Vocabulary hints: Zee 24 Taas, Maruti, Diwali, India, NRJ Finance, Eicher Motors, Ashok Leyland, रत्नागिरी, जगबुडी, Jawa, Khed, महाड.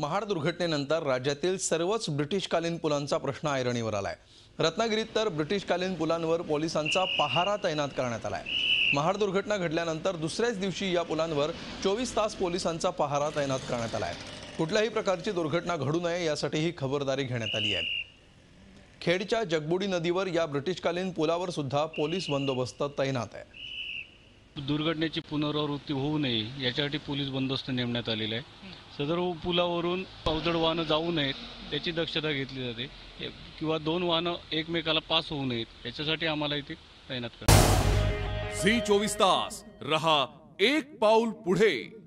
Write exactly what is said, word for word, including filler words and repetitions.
महाड दुर्घटनेनंतर राज्यातील सर्वच ब्रिटिशकालीन पुलांचा प्रश्न ऐरणीवर आलाय। रत्नागिरीत तर ब्रिटिशकालीन पुलांवर पोलिसांचा पहारा तैनात करण्यात आलाय। महाड दुर्घटना घडल्यानंतर दुसऱ्याच दिवशी या पुलांवर चोवीस तास पोलिसांचा पहारा तैनात करण्यात आलाय। कुठल्याही प्रकारची दुर्घटना घडू नये यासाठी ही खबरदारी घेण्यात आली आहे। खेडच्या जगबुडी नदीवर या ब्रिटिशकालीन पुलावर सुद्धा पोलीस बंदोबस्त तैनात आहे। दुर्घटनेची पुनरावृत्ती होऊ नये यासाठी पोलीस बंदोबस्त नेमण्यात आलेला आहे। सदर पुलावरून अवजड वाहनं जाऊ नयेत याची दक्षता घेतली जाते किंवा दोन वाहनं एकमेकाला पास होऊ नयेत याच्यासाठी आम्हाला इथे तैनात करण्यात आले। झी चोवीस तास रहा एक पाऊल पुढे।